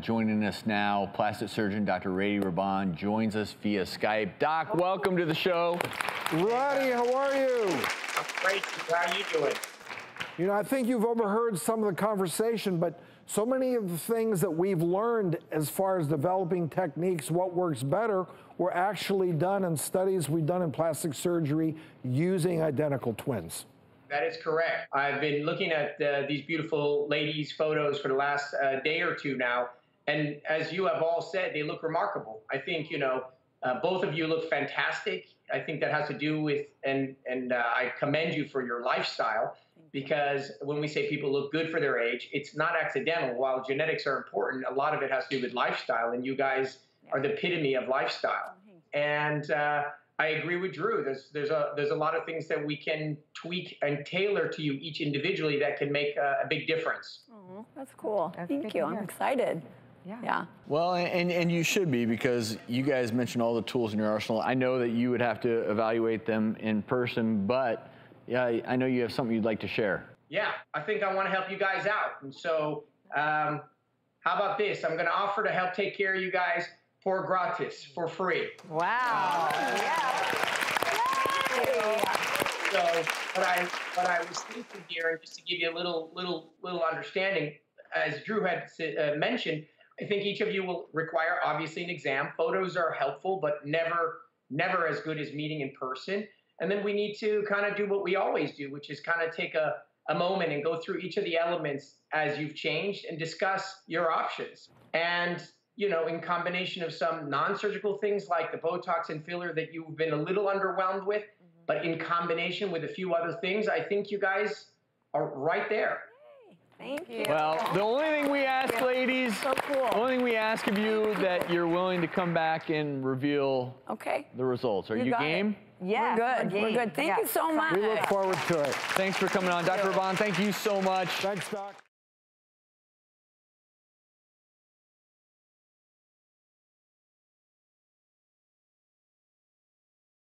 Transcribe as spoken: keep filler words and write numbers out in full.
Joining us now, plastic surgeon Doctor Rady Rahban joins us via Skype. Doc, welcome to the show. Rady, how are you? I'm great. How are you doing? You know, I think you've overheard some of the conversation, but so many of the things that we've learned as far as developing techniques, what works better, were actually done in studies we've done in plastic surgery using identical twins. That is correct. I've been looking at uh, these beautiful ladies' photos for the last uh, day or two now. And as you have all said, they look remarkable. I think, you know, uh, both of you look fantastic. I think that has to do with, and, and uh, I commend you for your lifestyle, because when we say people look good for their age, it's not accidental. While genetics are important, a lot of it has to do with lifestyle, and you guys are the epitome of lifestyle. And uh, I agree with Drew. There's, there's, a, there's a lot of things that we can tweak and tailor to you each individually that can make a, a big difference. Aww, that's cool. That's Thank you. I'm excited. Yeah. yeah. Well, and, and you should be, because you guys mentioned all the tools in your arsenal. I know that you would have to evaluate them in person, but yeah, I know you have something you'd like to share. Yeah, I think I want to help you guys out. And so um, how about this? I'm going to offer to help take care of you guys for gratis, for free. Wow. wow. Yeah. Yay. So what I, what I was thinking here, and just to give you a little, little, little understanding, as Drew had uh, mentioned, I think each of you will require, obviously, an exam. Photos are helpful, but never, never as good as meeting in person. And then we need to kind of do what we always do, which is kind of take a, a moment and go through each of the elements as you've changed and discuss your options. And, you know, in combination of some non-surgical things like the Botox and filler that you've been a little underwhelmed with, mm-hmm. but in combination with a few other things, I think you guys are right there. Thank you. Well, the only thing we ask, yeah. ladies, so cool. the onol thing we ask of you that you're willing to come back and reveal okay. the results. Are you, you game? It. Yeah, we're good. We're, we're good. Thank yeah. you so much. We look forward to it. Thanks for coming on, Doctor Rahban. Thank you so much. Thanks, Doc.